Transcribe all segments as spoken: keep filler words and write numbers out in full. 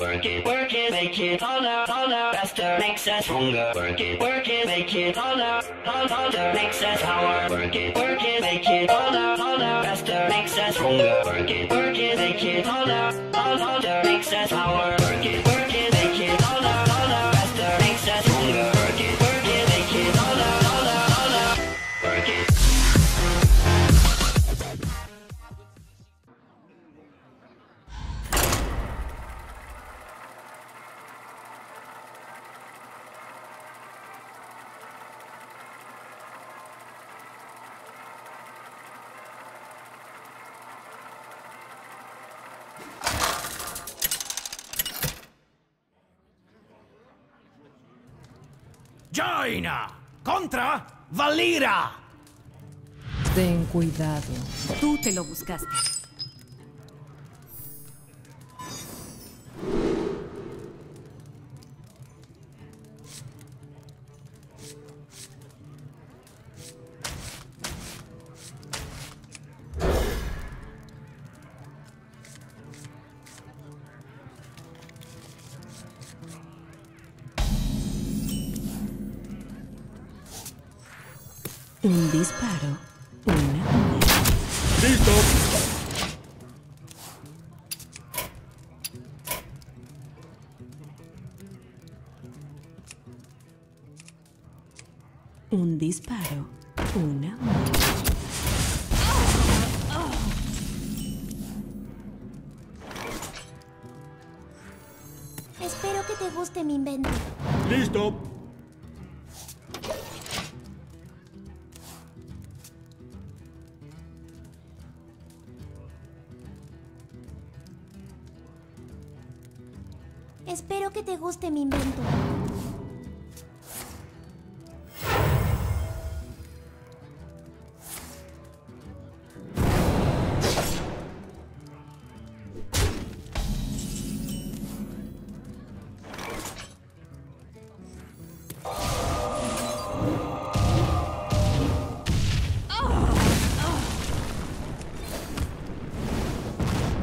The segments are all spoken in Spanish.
work it, work it, make it harder, harder, faster, makes us stronger. Work it, work it, make it harder, harder, makes us power. Work it, work it, make it harder, harder, faster, makes us stronger. Work it, work it, make it harder, harder, makes us power. Work it, work it, make it harder, harder, faster, makes us stronger. Work it, work it, make it harder, harder, harder, work it. Jaina contra Valira. Ten cuidado. Tú te lo buscaste. Un disparo, una... ¡Listo! Un disparo, una... Espero que te guste mi invento. ¡Listo! Espero que te guste mi invento.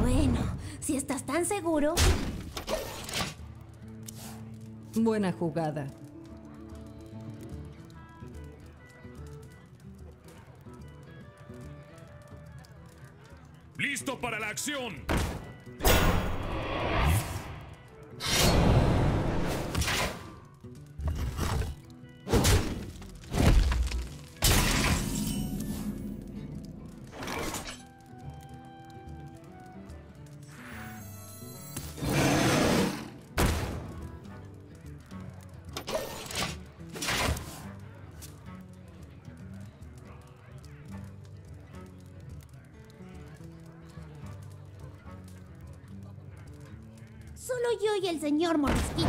Bueno, si estás tan seguro... Buena jugada. ¡Listo para la acción! Solo yo y el señor Morisquito.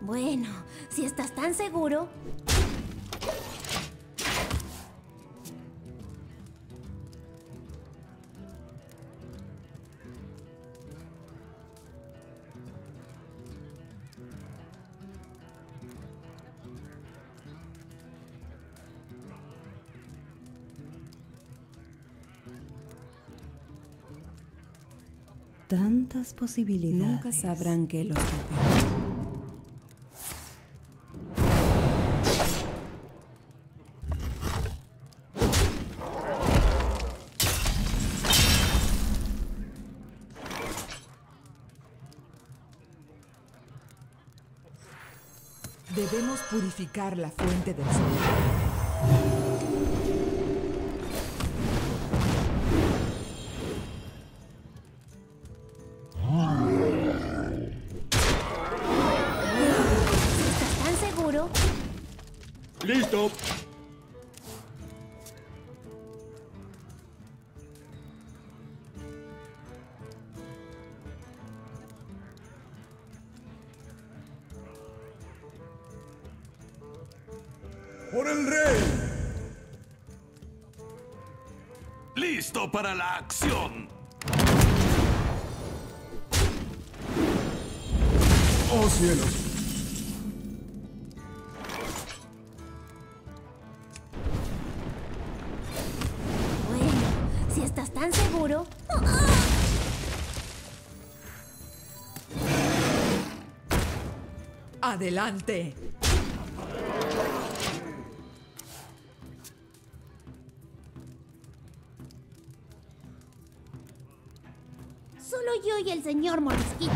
Bueno, si estás tan seguro... tantas posibilidades. Nunca sabrán que los reparó. Debemos purificar la fuente del sol. ¡Listo! ¡Por el rey! ¡Listo para la acción! ¡Oh, cielos! ¿Tan seguro? ¡Oh, oh! ¡Adelante! Solo yo y el señor Morisquito.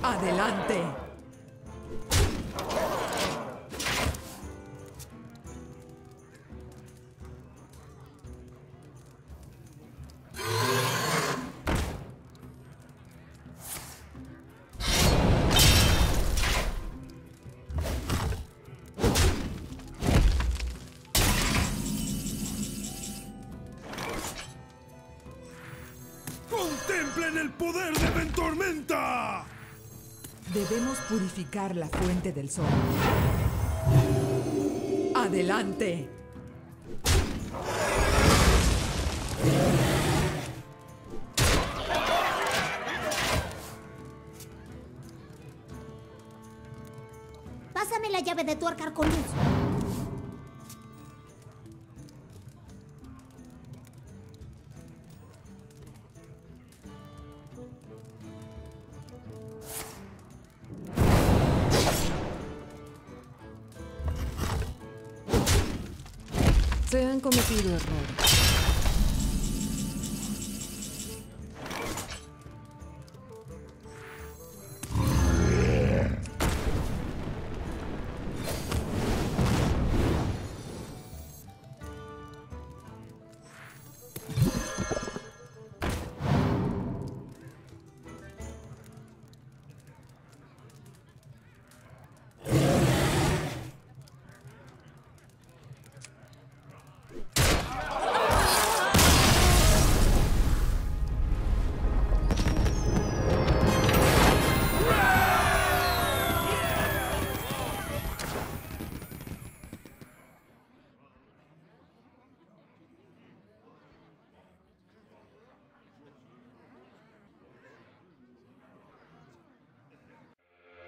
¡Adelante! ¡Contemplen el poder de Ventormenta! Debemos purificar la fuente del sol. ¡Adelante! Pásame la llave de tu arca con luz. Se han cometido errores.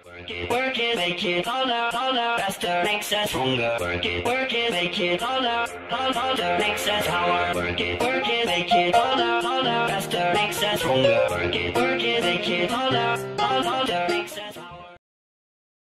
Work it, work it, make it taller, taller, faster, makes us stronger. Work it, work it, make it taller, taller, makes us power. Work it, work it, make it taller, taller, faster, makes us stronger. Work it, work it, make it taller, taller, makes us.